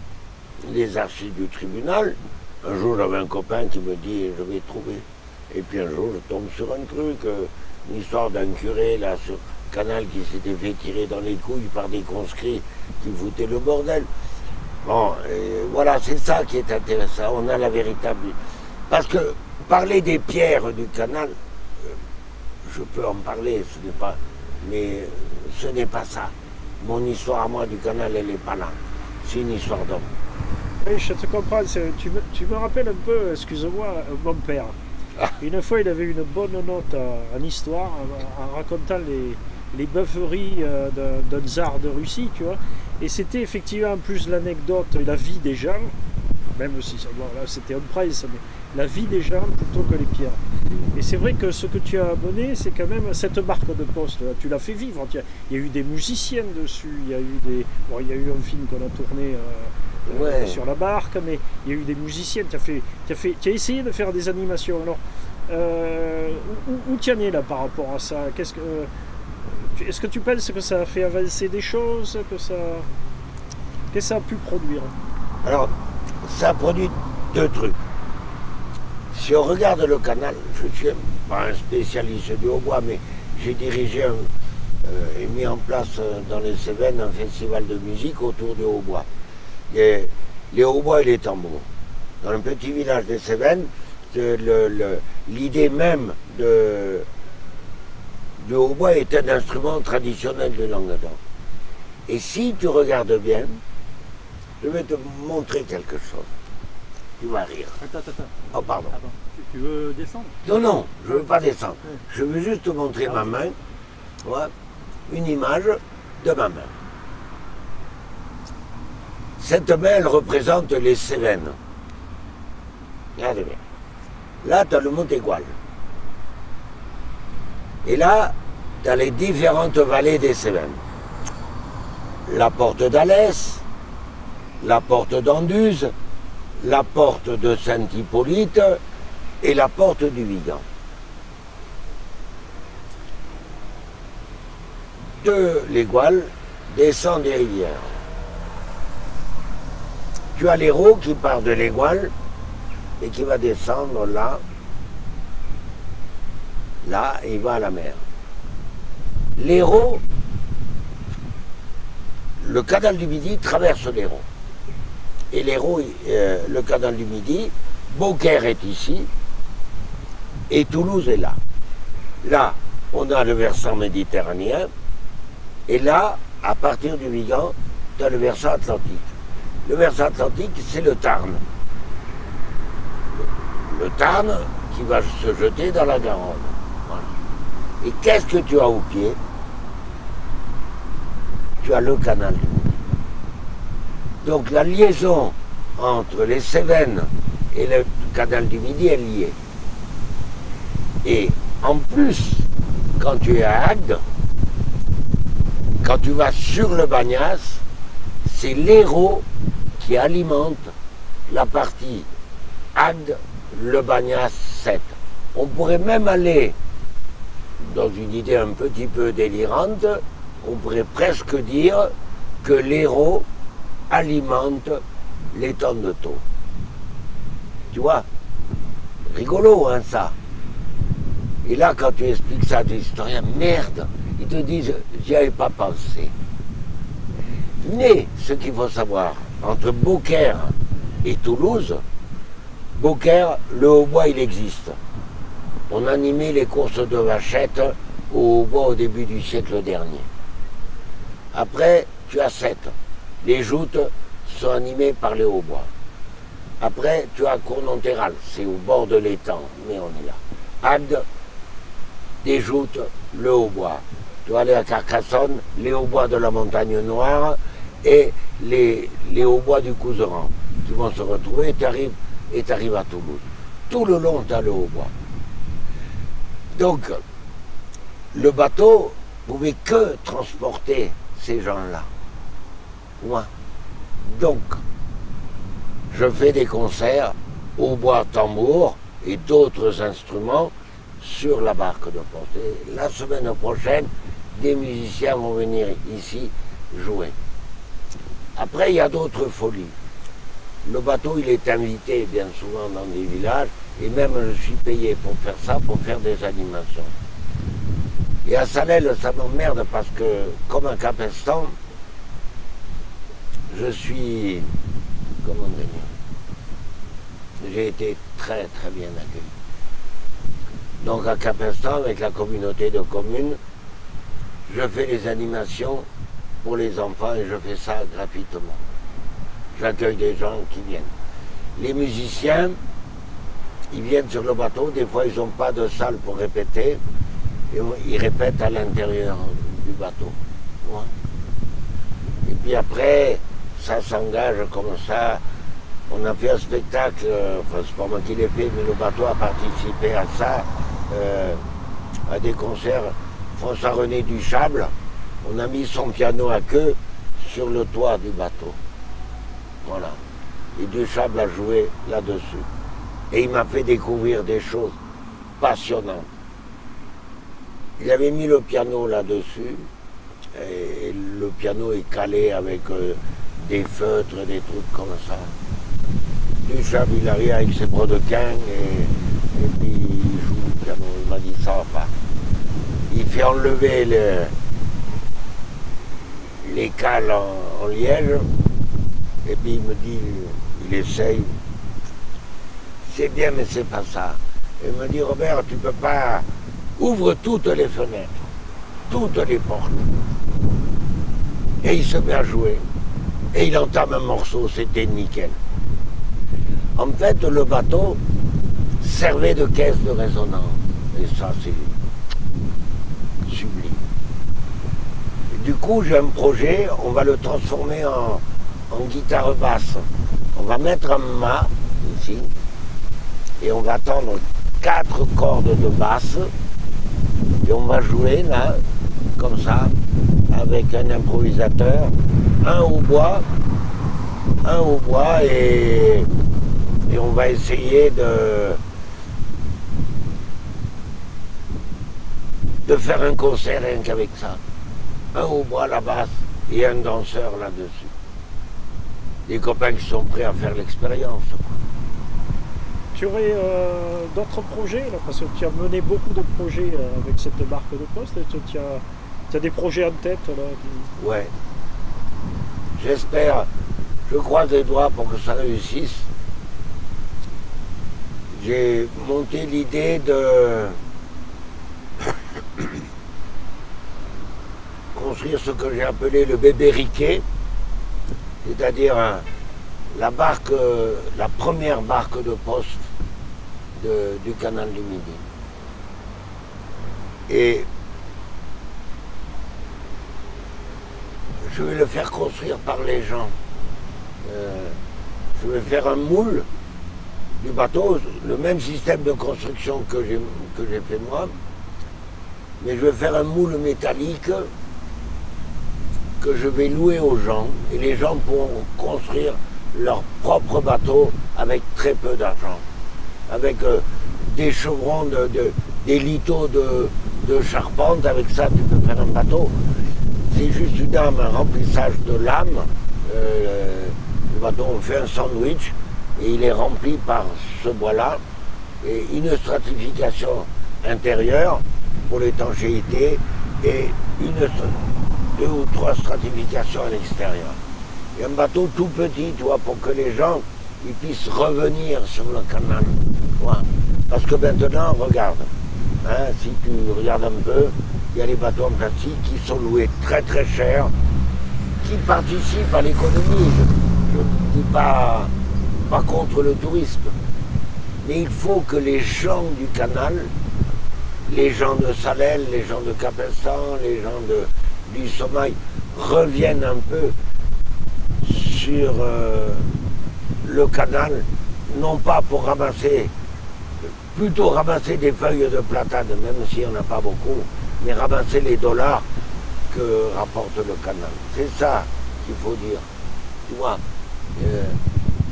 les archives du tribunal. Un jour j'avais un copain qui me dit je vais trouver. Et puis un jour je tombe sur un truc, euh, une histoire d'un curé là sur canal qui s'était fait tirer dans les couilles par des conscrits qui foutaient le bordel. Bon, et voilà, c'est ça qui est intéressant, on a la véritable... Parce que parler des pierres du canal, je peux en parler, ce n'est pas... mais ce n'est pas ça. Mon histoire à moi du canal, elle n'est pas là. C'est une histoire d'homme. Oui, je te comprends. Tu me, tu me rappelles un peu, excuse-moi, mon père. Ah. Une fois, il avait une bonne note en histoire, en, en racontant les, les beuveries d'un tsar de Russie, tu vois. Et c'était effectivement, en plus, l'anecdote, la vie des gens, même si bon, là c'était un prince, mais la vie des gens plutôt que les pierres. Et c'est vrai que ce que tu as amené, c'est quand même cette barque de poste, là, tu l'as fait vivre. Il y, y a eu des musiciens dessus, il y a eu des... Bon, il y a eu un film qu'on a tourné... Euh, Ouais. sur la barque, mais il y a eu des musiciennes, tu as fait, t'as fait, t'as essayé de faire des animations. Alors, euh, où, où tu en es là par rapport à ça? Qu'est-ce que, euh, est-ce que tu penses que ça a fait avancer des choses, que ça, que ça a pu produire? Alors, ça a produit deux trucs. Si on regarde le canal, je ne suis pas un spécialiste du hautbois, mais j'ai dirigé un, euh, et mis en place euh, dans les Cévennes un festival de musique autour du hautbois. Les, les hautbois et les tambours. Dans un petit village des Cévennes, l'idée même de, du hautbois est un instrument traditionnel de Languedoc. Et si tu regardes bien, je vais te montrer quelque chose. Tu vas rire. Attends, attends. Oh, pardon. Attends. Tu veux descendre? Non, non, je ne veux pas descendre. Je veux juste te montrer ah, ma main, voilà, une image de ma main. Cette main, elle représente les Cévennes. Regardez bien. Là, tu as le mont Éguale. Et là, tu as les différentes vallées des Cévennes. La porte d'Alès, la porte d'Anduze, la porte de Saint-Hippolyte et la porte du Vigan. De l'Éguale descend des rivières. Tu as l'Hérault qui part de l'Éguale et qui va descendre là, là, et il va à la mer. L'Hérault, le canal du Midi traverse l'Hérault. Et l'Hérault, euh, le canal du Midi, Beaucaire est ici, et Toulouse est là. Là, on a le versant méditerranéen, et là, à partir du Vigan, tu as le versant atlantique. Le versant atlantique, c'est le Tarn. Le, le Tarn qui va se jeter dans la Garonne. Voilà. Et qu'est-ce que tu as au pied? Tu as le canal du Midi. Donc la liaison entre les Cévennes et le canal du Midi est liée. Et en plus, quand tu es à Agde, quand tu vas sur le Bagnas, c'est l'Hérault qui alimente la partie Agde, le Bagnas, Sète. On pourrait même aller, dans une idée un petit peu délirante, on pourrait presque dire que l'Hérault alimente l'étang de Thau. Tu vois, rigolo hein ça. Et là quand tu expliques ça à des historiens, merde, ils te disent, j'y avais pas pensé. Mais ce qu'il faut savoir, entre Beaucaire et Toulouse, Beaucaire, le hautbois, il existe. On animait les courses de vachettes au hautbois au début du siècle dernier. Après, tu as Sète. Les joutes sont animées par les hautbois. Après, tu as Cournonterral, c'est au bord de l'étang, mais on est là. Agde, des joutes, le hautbois. Tu vas aller à Carcassonne, les hautbois de la Montagne Noire, et les, les hauts-bois du Couseran qui vont se retrouver, et tu arrives, et tu arrives à Toulouse. Tout le long, tu as le haut-bois. Donc, le bateau ne pouvait que transporter ces gens-là. Moi. Donc, je fais des concerts haut-bois, tambour et d'autres instruments sur la barque de Poste. Et la semaine prochaine, des musiciens vont venir ici jouer. Après, il y a d'autres folies. Le bateau, il est invité bien souvent dans des villages, et même je suis payé pour faire ça, pour faire des animations. Et à Salel, ça m'emmerde parce que, comme à Capestang, je suis... Comment dire? J'ai été très très bien accueilli. Donc à Capestang, avec la communauté de communes, je fais les animations pour les enfants et je fais ça gratuitement. j'accueille des gens qui viennent. Les musiciens, ils viennent sur le bateau, des fois ils n'ont pas de salle pour répéter, et ils répètent à l'intérieur du bateau. Et puis après, ça s'engage comme ça. On a fait un spectacle, enfin c'est pas moi qui l'ai fait, mais le bateau a participé à ça, euh, à des concerts. François-René Duchable, on a mis son piano à queue sur le toit du bateau. Voilà. Et Duchable a joué là-dessus. Et il m'a fait découvrir des choses passionnantes. Il avait mis le piano là-dessus, et le piano est calé avec euh, des feutres, des trucs comme ça. Duchable, il arrive avec ses brodequins, et, et puis il joue le piano. Il m'a dit ça va pas. Il fait enlever le, les cales en, en liège, et puis il me dit, il essaye. C'est bien, mais c'est pas ça. Il me dit, Robert, tu peux pas... Ouvre toutes les fenêtres, toutes les portes. Et il se met à jouer. Et il entame un morceau, c'était nickel. En fait, le bateau servait de caisse de résonance. Et ça, c'est sublime. Du coup, j'ai un projet, on va le transformer en, en guitare basse. On va mettre un mât, ici, et on va tendre quatre cordes de basse. Et on va jouer là, comme ça, avec un improvisateur, un au bois, un au bois, et, et on va essayer de, de faire un concert rien qu'avec ça. Un au bois, la basse, et un danseur là-dessus. Des copains qui sont prêts à faire l'expérience. Tu aurais euh, d'autres projets là, parce que tu as mené beaucoup de projets euh, avec cette barque de poste. Tu as, tu as des projets en tête là qui... Ouais. J'espère, je croise les doigts pour que ça réussisse. J'ai monté l'idée de construire ce que j'ai appelé le bébé Riquet, c'est-à-dire un... La barque, la première barque de poste de, du Canal du Midi. Et je vais le faire construire par les gens. Euh, je vais faire un moule du bateau, le même système de construction que j'ai que j'ai fait moi, mais je vais faire un moule métallique que je vais louer aux gens, et les gens pourront construire leur propre bateau avec très peu d'argent, avec euh, des chevrons, de, de, des lithos de, de charpente. Avec ça tu peux faire un bateau. C'est juste une âme, un remplissage de lame. Euh, le bateau, on fait un sandwich et il est rempli par ce bois-là, et une stratification intérieure pour l'étanchéité et une, deux ou trois stratifications à l'extérieur. Et un bateau tout petit, tu vois, pour que les gens ils puissent revenir sur le canal. Ouais. Parce que maintenant, regarde, hein, si tu regardes un peu, il y a les bateaux en plastique qui sont loués très très cher, qui participent à l'économie. Je ne dis pas, pas contre le tourisme. Mais il faut que les gens du canal, les gens de Salel, les gens de Capestang, les gens de, du Soma, reviennent un peu sur euh, le canal, non pas pour ramasser, plutôt ramasser des feuilles de platane, même s'il n'y en a pas beaucoup, mais ramasser les dollars que rapporte le canal. C'est ça qu'il faut dire. Tu vois, euh,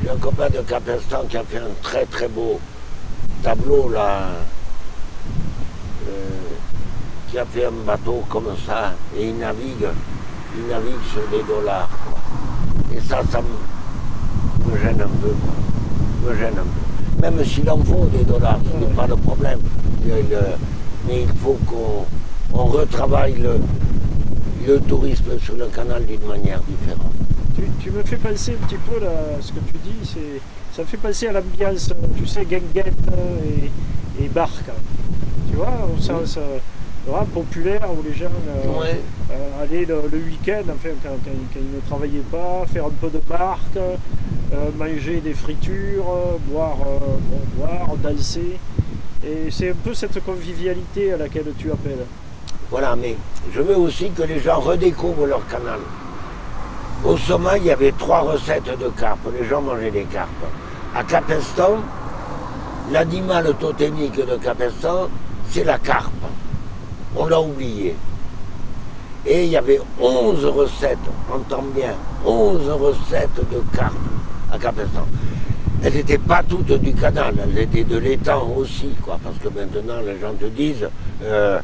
j'ai un copain de Capestang qui a fait un très très beau tableau là, euh, qui a fait un bateau comme ça, et il navigue, il navigue sur des dollars, quoi. Et ça, ça me, me gêne un peu, me gêne un peu. Même s'il en faut des dollars, ce n'est pas le problème. Il, le, mais il faut qu'on retravaille le, le tourisme sur le canal d'une manière différente. Tu, tu me fais penser un petit peu là, ce que tu dis, c'est, ça me fait penser à l'ambiance, tu sais, guinguette et, et barque. Tu vois, on sent, ça, voilà, populaire où les jeunes euh, ouais. euh, allaient le, le week-end, enfin, quand, quand ils ne travaillaient pas, faire un peu de barque, euh, manger des fritures, boire, euh, bon, boire, danser. Et c'est un peu cette convivialité à laquelle tu appelles. Voilà, mais je veux aussi que les gens redécouvrent leur canal. Au Soma, il y avait trois recettes de carpes, les gens mangeaient des carpes. À Capestang, l'animal totémique de Capestang, c'est la carpe. On l'a oublié. Et il y avait onze recettes, entends bien, onze recettes de carpes à Capestang. Elles n'étaient pas toutes du canal, elles étaient de l'étang aussi, quoi, parce que maintenant les gens te disent euh,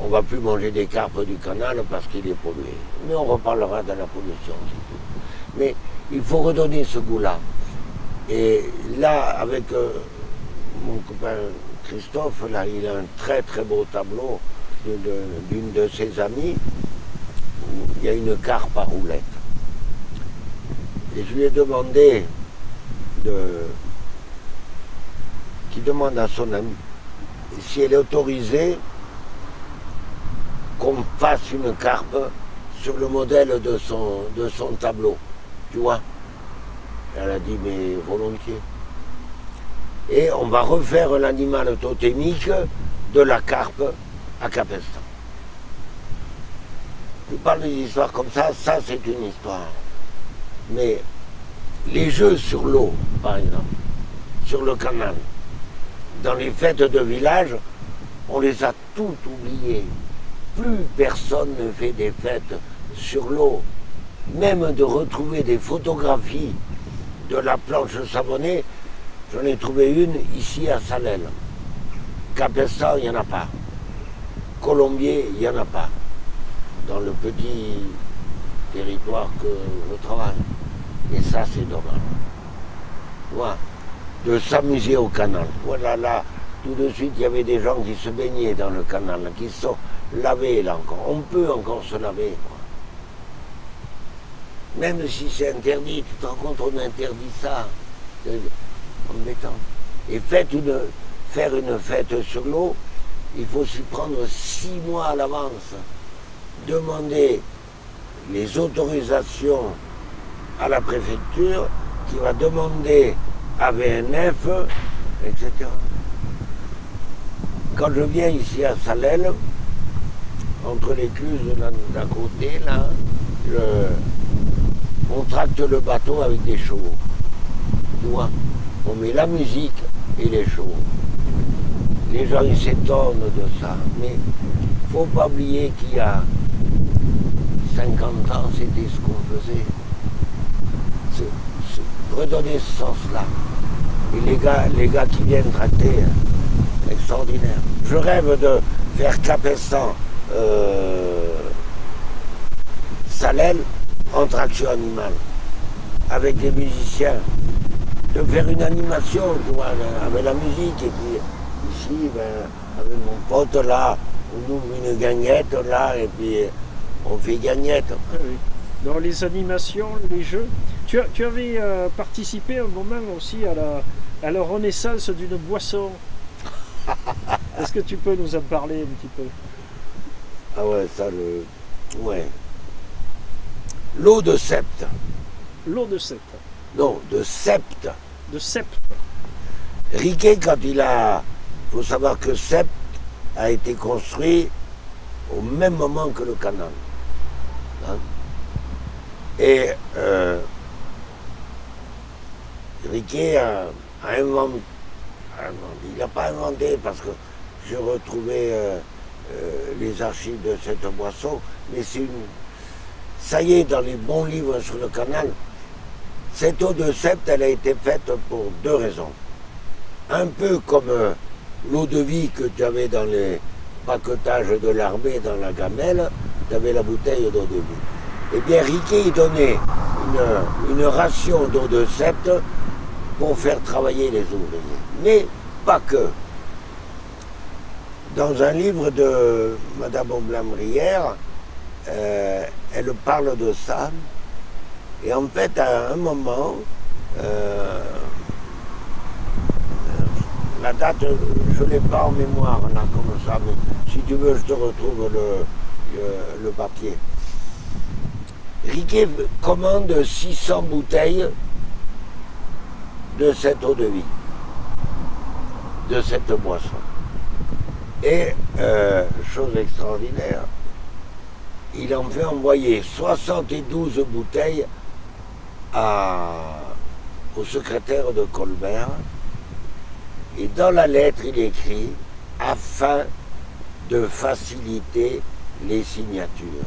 on ne va plus manger des carpes du canal parce qu'il est pollué. Mais on reparlera de la pollution, c'est tout. Mais il faut redonner ce goût-là. Et là, avec euh, mon copain Christophe, là, il a un très très beau tableau d'une de, de ses amies où il y a une carpe à roulette. Et je lui ai demandé De... qui demande à son ami si elle est autorisée qu'on fasse une carpe sur le modèle de son, de son tableau, tu vois. Elle a dit mais volontiers. Et on va refaire l'animal totémique de la carpe à Capestang. Tu parles des histoires comme ça, ça c'est une histoire. Mais les jeux sur l'eau, par exemple, sur le canal, dans les fêtes de village, on les a toutes oubliées. Plus personne ne fait des fêtes sur l'eau. Même de retrouver des photographies de la planche savonnée, j'en ai trouvé une ici à Salel. Capestang, il n'y en a pas. Colombier, il n'y en a pas. Dans le petit territoire que je travaille. Et ça, c'est dommage. Voilà. De s'amuser au canal. Voilà, là, tout de suite, il y avait des gens qui se baignaient dans le canal, qui se sont lavés, là, encore. On peut encore se laver, quoi. Même si c'est interdit, tu te rends compte, on interdit ça. C'est embêtant. Et faites une, faire une fête sur l'eau, il faut s'y prendre six mois à l'avance. Demander les autorisations à la préfecture qui va demander à V N F, et cetera. Quand je viens ici à Salel, entre l'écluse d'à côté, là, le, on tracte le bateau avec des chevaux. Tu vois, on met la musique et les chevaux. Les gens ils s'étonnent de ça, mais il ne faut pas oublier qu'il y a cinquante ans, c'était ce qu'on faisait. Se, se redonner ce sens-là. Et les gars, les gars qui viennent tracter, hein, extraordinaire. Je rêve de faire Capestang, euh, Salel en traction animale, avec des musiciens, de faire une animation, tu vois, avec la musique, et puis ici, ben, avec mon pote là, on ouvre une gagnette là, et puis on fait gagnette. Dans les animations, les jeux. Tu, as, tu avais euh, participé un moment aussi à la, à la renaissance d'une boisson. Est-ce que tu peux nous en parler un petit peu? Ah ouais, ça le... Ouais. L'eau de Septe. L'eau de Septe. Non, de Septe. De Septe. Riquet, quand il a... Il faut savoir que Septe a été construit au même moment que le canal. Hein? Et euh, Riquet a, a inventé, il n'a pas inventé parce que j'ai retrouvé euh, euh, les archives de cette boisson, mais c'est une, ça y est, dans les bons livres sur le canal, cette eau de Septe, elle a été faite pour deux raisons. Un peu comme euh, l'eau de vie que tu avais dans les paquetages de l'armée, dans la gamelle, tu avais la bouteille d'eau de vie. Eh bien, Riquet donnait une, une ration d'eau de Septe pour faire travailler les ouvriers. Mais pas que. Dans un livre de Madame Aublambrière, euh, elle parle de ça. Et en fait, à un moment, euh, La date, je ne l'ai pas en mémoire, là, comme ça, mais si tu veux, je te retrouve le, le, le papier. Riquet commande six cents bouteilles de cette eau-de-vie, de cette boisson. Et, euh, chose extraordinaire, il en fait envoyer soixante-douze bouteilles à, au secrétaire de Colbert. Et dans la lettre, il écrit « afin de faciliter les signatures ».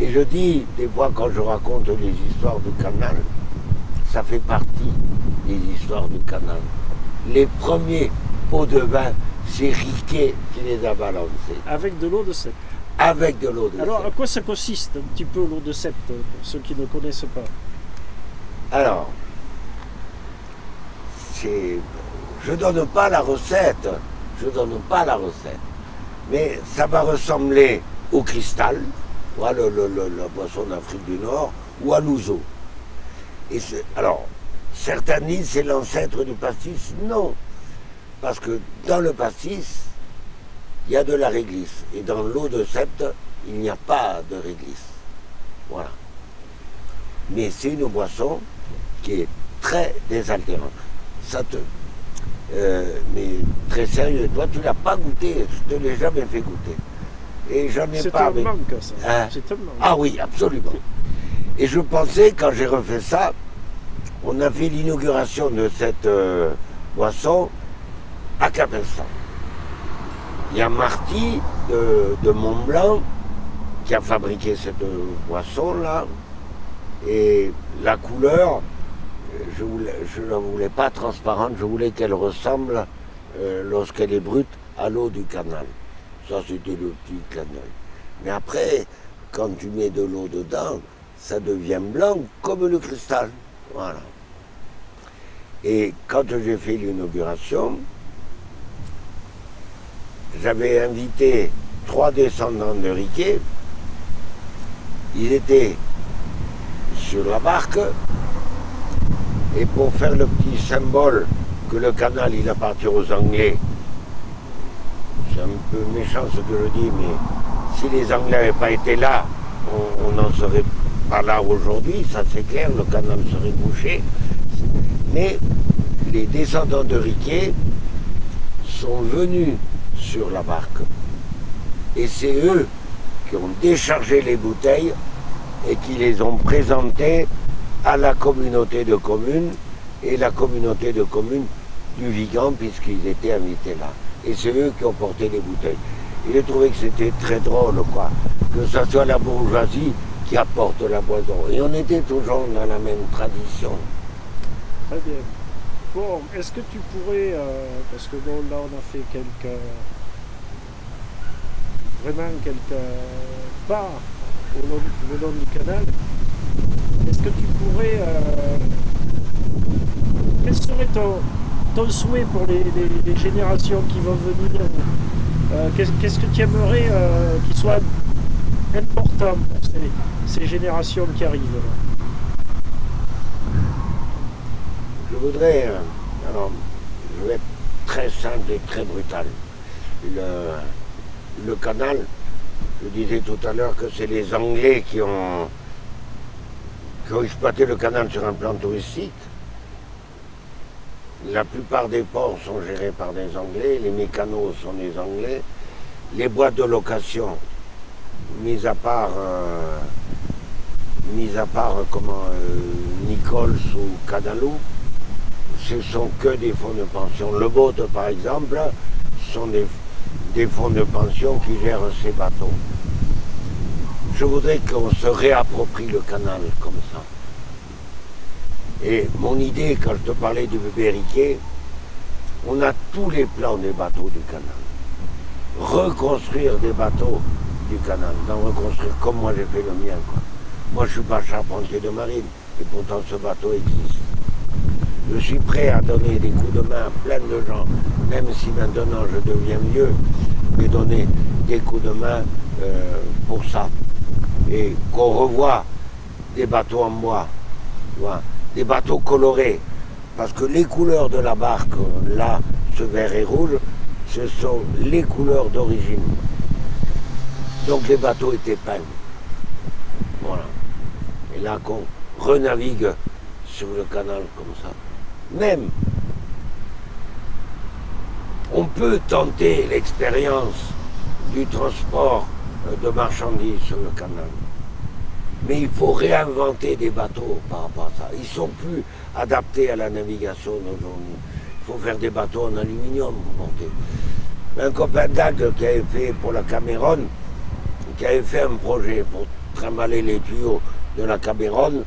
Et je dis, des fois, quand je raconte les histoires du canal, ça fait partie des histoires du canal. Les premiers pots de vin, c'est Riquet qui les a balancés. Avec de l'eau de Sète. Avec de l'eau de Sète. Alors, à quoi ça consiste, un petit peu, l'eau de Sète, pour ceux qui ne connaissent pas? Alors, c'est... Je ne donne pas la recette, je ne donne pas la recette, mais ça va ressembler au cristal, ou à le, le, le, la boisson d'Afrique du Nord, ou à l'ouzo. Et alors, certains disent c'est l'ancêtre du pastis, non, parce que dans le pastis, il y a de la réglisse, et dans l'eau de Sète, il n'y a pas de réglisse, voilà. Mais c'est une boisson qui est très désaltérante, ça te... Euh, mais très sérieux, toi tu l'as pas goûté, je te l'ai jamais fait goûter. Et j'en ai pas. C'est un manque, ça. Hein? C'est un manque. Ah oui, absolument. Et je pensais, quand j'ai refait ça, on a fait l'inauguration de cette euh, boisson à Capestang. Il y a Marty de, de Mont-Blanc qui a fabriqué cette euh, boisson-là. Et la couleur. Je ne la voulais pas transparente, je voulais qu'elle ressemble, euh, lorsqu'elle est brute, à l'eau du canal. Ça, c'était le petit clin d'œil. Mais après, quand tu mets de l'eau dedans, ça devient blanc comme le cristal. Voilà. Et quand j'ai fait l'inauguration, j'avais invité trois descendants de Riquet. Ils étaient sur la barque. Et pour faire le petit symbole que le canal, il appartient aux Anglais, c'est un peu méchant ce que je dis, mais si les Anglais n'avaient pas été là, on n'en serait pas là aujourd'hui, ça c'est clair, le canal serait bouché. Mais les descendants de Riquet sont venus sur la barque. Et c'est eux qui ont déchargé les bouteilles et qui les ont présentées à la communauté de communes et la communauté de communes du Vigan, puisqu'ils étaient invités là. Et c'est eux qui ont porté les bouteilles. Et j'ai trouvé que c'était très drôle, quoi, que ce soit la bourgeoisie qui apporte la boisson. Et on était toujours dans la même tradition. Très bien. Bon, est-ce que tu pourrais, euh, parce que bon, là on a fait quelques, vraiment quelques pas au long, au long du canal, est-ce que tu pourrais... Euh, quel serait ton, ton souhait pour les, les, les générations qui vont venir? euh, Qu'est-ce que tu aimerais euh, qu'il soit important pour ces, ces générations qui arrivent? Je voudrais... Euh, alors, je vais être très simple et très brutal. Le, le canal, je disais tout à l'heure que c'est les Anglais qui ont... qui ont exploité le canal sur un plan touristique. La plupart des ports sont gérés par des Anglais, les mécanos sont des Anglais. Les boîtes de location, mis à part, euh, mis à part comment, euh, Nichols ou Cadalou, ce sont que des fonds de pension. Le Boat, par exemple, sont des, des fonds de pension qui gèrent ces bateaux. Je voudrais qu'on se réapproprie le canal comme ça. Et mon idée, quand je te parlais du bébé Riquet, on a tous les plans des bateaux du canal. Reconstruire des bateaux du canal, d'en reconstruire comme moi j'ai fait le mien, quoi. Moi je suis pas charpentier de marine, et pourtant ce bateau existe. Je suis prêt à donner des coups de main à plein de gens, même si maintenant je deviens vieux, mais donner des coups de main euh, pour ça. Et qu'on revoie des bateaux en bois, voilà, des bateaux colorés, parce que les couleurs de la barque, là, ce vert et rouge, ce sont les couleurs d'origine. Donc les bateaux étaient peints. Voilà. Et là qu'on renavigue sur le canal comme ça. Même, on peut tenter l'expérience du transport de marchandises sur le canal. Mais il faut réinventer des bateaux par rapport à ça. Ils sont plus adaptés à la navigation d'aujourd'hui. Il faut faire des bateaux en aluminium. Un copain d'Agde qui avait fait pour la Camerone, qui avait fait un projet pour trimballer les tuyaux de la Camerone,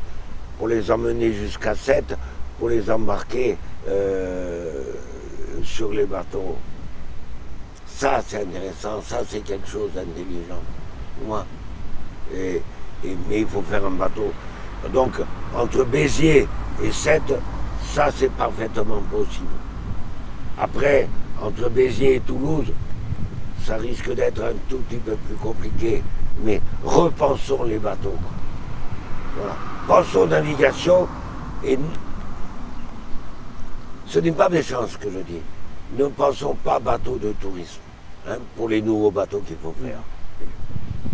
pour les emmener jusqu'à Sète, pour les embarquer euh, sur les bateaux. Ça c'est intéressant, ça c'est quelque chose d'intelligent. Moi. Et, Et, mais il faut faire un bateau. Donc, entre Béziers et Sète, ça c'est parfaitement possible. Après, entre Béziers et Toulouse, ça risque d'être un tout petit peu plus compliqué. Mais repensons les bateaux. Voilà. Pensons navigation. Et ce n'est pas méchant ce que je dis. Ne pensons pas bateau de tourisme, hein, pour les nouveaux bateaux qu'il faut faire.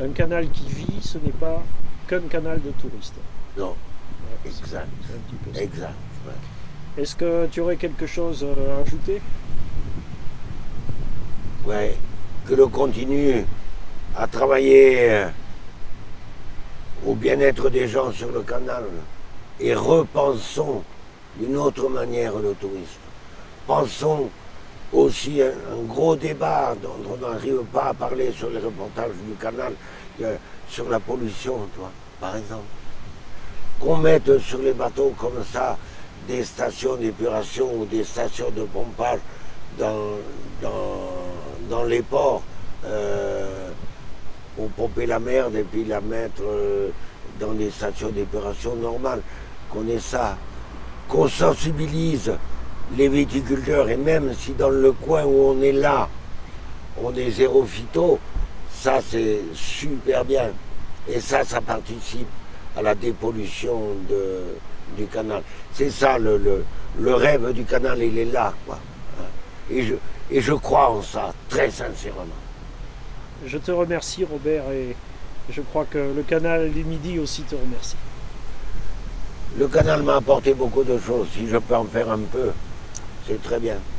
Un canal qui vit, ce n'est pas qu'un canal de touristes. Non, ouais, exact. Est exact. Ouais. Est-ce que tu aurais quelque chose à ajouter? Ouais, que l'on continue à travailler au bien-être des gens sur le canal et repensons d'une autre manière le tourisme. Pensons aussi un, un gros débat dont on n'arrive pas à parler sur les reportages du canal, euh, sur la pollution, toi, par exemple. Qu'on mette sur les bateaux comme ça des stations d'épuration ou des stations de pompage dans, dans, dans les ports euh, pour pomper la merde et puis la mettre euh, dans des stations d'épuration normales. Qu'on ait ça, qu'on sensibilise les viticulteurs, et même si dans le coin où on est là, on est zéro phyto, ça c'est super bien. Et ça, ça participe à la dépollution de, du canal. C'est ça, le, le, le rêve du canal, il est là, quoi. Et je, et je crois en ça, très sincèrement. Je te remercie, Robert, et je crois que le canal du Midi aussi te remercie. Le canal m'a apporté beaucoup de choses, si je peux en faire un peu. C'est très bien.